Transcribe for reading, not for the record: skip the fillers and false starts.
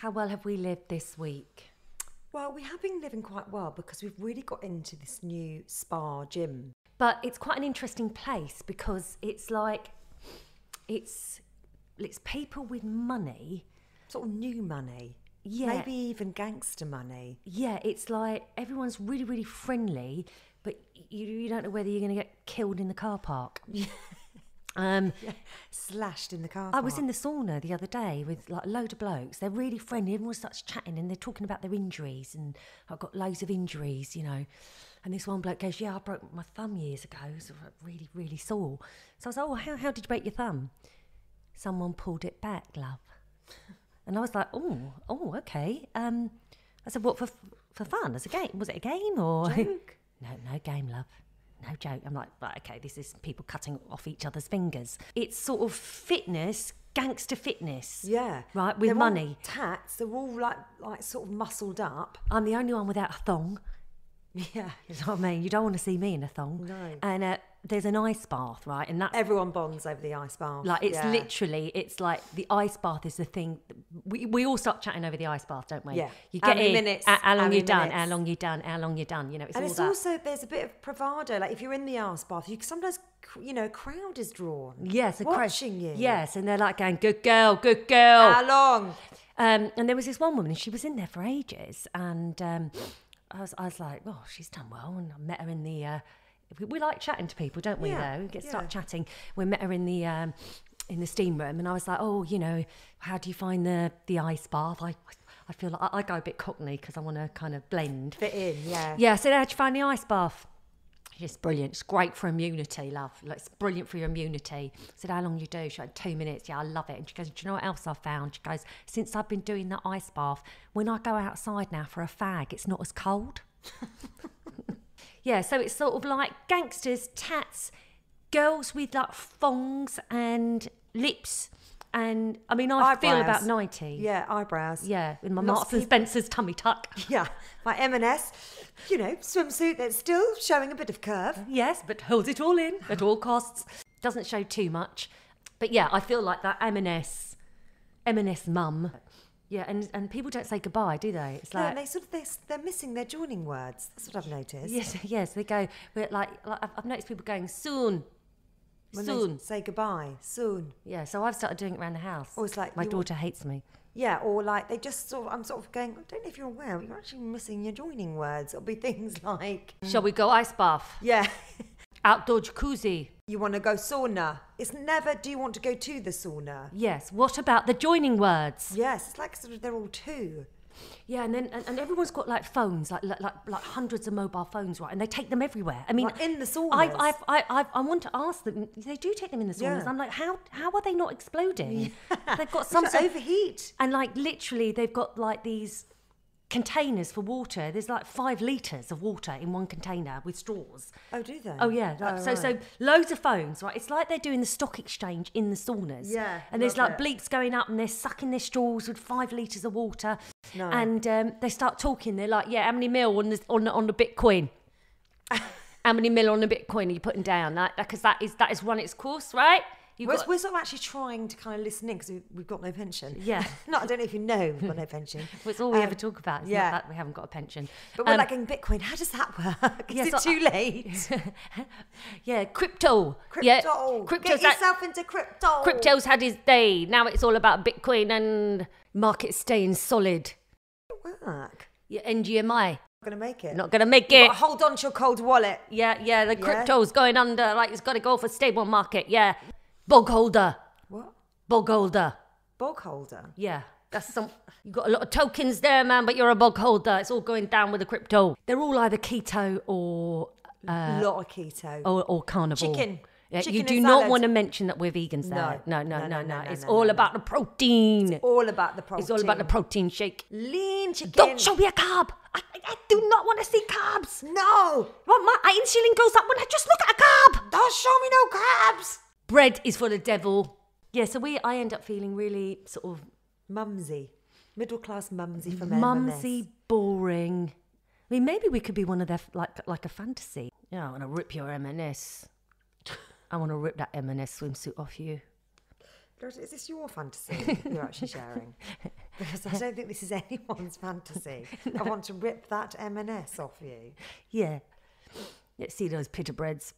How well have we lived this week? Well, we have been living quite well because we've really got into this new spa gym. But it's quite an interesting place because it's like, it's people with money. Sort of new money. Yeah. Maybe even gangster money. Yeah, it's like everyone's really, really friendly, but you don't know whether you're going to get killed in the car park. Yeah. Slashed in the car park. I was in the sauna the other day with like a load of blokes. They're really friendly. Everyone starts chatting and they're talking about their injuries, and I've got loads of injuries, you know. And this one bloke goes, yeah, I broke my thumb years ago, so really, really sore. So I was like, oh, how did you break your thumb? Someone pulled it back, love. And I was like, oh, okay. I said, what, for fun? As a game? Was it a game or? Joke. No game, love. No joke. I'm like, right, okay, this is people cutting off each other's fingers. It's sort of fitness, gangster fitness. Yeah. Right, with they're money. All tats, they're all like sort of muscled up. I'm the only one without a thong. Yeah. You know what I mean? You don't want to see me in a thong. No. And there's an ice bath, right? And that's... Everyone bonds over the ice bath. Like, it's literally, it's like the ice bath is the thing. We all start chatting over the ice bath, don't we? Yeah. You get in, minutes, how long you done, how long you done, how long you done, you know, it's and all that. And it's also, there's a bit of bravado. Like, if you're in the ice bath, you sometimes, you know, a crowd is drawn. Yes. Watching you. Yes, and they're like going, good girl, good girl. How long? And there was this one woman, and she was in there for ages, and... I was like, oh, she's done well. And I met her in the, we like chatting to people, don't we, though? Start chatting. We met her in the steam room, and I was like, oh, you know, how do you find the ice bath? I feel like I go a bit cockney because I want to kind of blend. Fit in, yeah. Yeah, I said, how'd you find the ice bath? It's brilliant. It's great for immunity, love. Like, it's brilliant for your immunity. I said, how long you do? She had 2 minutes. Yeah, I love it. And she goes, do you know what else I've found? She goes, since I've been doing that ice bath, when I go outside now for a fag, it's not as cold. Yeah, so it's sort of like gangsters, tats, girls with like thongs and lips. And I mean, I eyebrows. Feel about 90. Yeah, eyebrows. Yeah, with my Marks and Spencer's tummy tuck. Yeah, my M&S, you know, swimsuit that's still showing a bit of curve. Yes, but holds it all in at all costs. Doesn't show too much. But yeah, I feel like that M&S mum. Yeah, and people don't say goodbye, do they? It's like, no, they're missing their joining words. That's what I've noticed. Yes, they go, but like I've noticed people going soon. When soon. Say goodbye. Soon. Yeah, so I've started doing it around the house. Or it's like... My daughter hates me. Yeah, or like they just sort of... I'm sort of going, I don't know if you're aware, but you're actually missing your joining words. It'll be things like... Shall we go ice bath? Yeah. Outdoor jacuzzi. You want to go sauna. It's never, do you want to go to the sauna? Yes. What about the joining words? Yes, it's like sort of they're all two. Yeah, and then and everyone's got like phones, like hundreds of mobile phones, right? And they take them everywhere. I mean, like in the saunas. I want to ask them. They do take them in the saunas. Yeah. I'm like, how are they not exploding? Yeah. They've got some sort of overheat. And like literally, they've got like these containers for water. There's like 5 litres of water in one container with straws. Oh, do they? Oh yeah. Like, oh, so loads of phones, right? It's like they're doing the stock exchange in the saunas. Yeah. And there's like bleeps going up, and they're sucking their straws with 5 litres of water. No. And they start talking. They're like, yeah, how many mil on the Bitcoin? How many mil on the Bitcoin are you putting down? Like, because that is run its course, right? We're sort of actually trying to kind of listen in because we've got no pension. Yeah. I don't know if you know, we've got no pension. Well, it's all we ever talk about. It's not that we haven't got a pension. But we're like, in Bitcoin, how does that work? Is it too late? Yeah, crypto. Get yourself into crypto. Crypto's had his day. Now it's all about Bitcoin and markets staying solid. It work. Yeah, NGMI. Not gonna make it. Not gonna make it. Hold on to your cold wallet. Yeah, the crypto's going under. Like, it's got to go for stable market. Yeah. Bog holder. What? Bog holder. Bog holder? Yeah. That's some... You've got a lot of tokens there, man, but you're a bog holder. It's all going down with the crypto. They're all either keto or... a lot of keto. Or carnivore. Chicken. Yeah, you do not want to mention that we're vegans there. No. It's all about the protein. It's all about the protein. It's all about the protein shake. Lean chicken. Don't show me a carb. I do not want to see carbs. No. Well, my insulin goes up when I just look at a carb. Don't show me no carbs. Bread is for the devil. Yeah, so I end up feeling really sort of mumsy. Middle class mumsy from M&S. Mumsy, boring. I mean, maybe we could be one of their, like a fantasy. Yeah, I want to rip your M&S. I want to rip that M&S swimsuit off you. Is this your fantasy you're actually sharing? because I don't think this is anyone's fantasy. No. I want to rip that M&S off you. Yeah. Let's see those pita breads.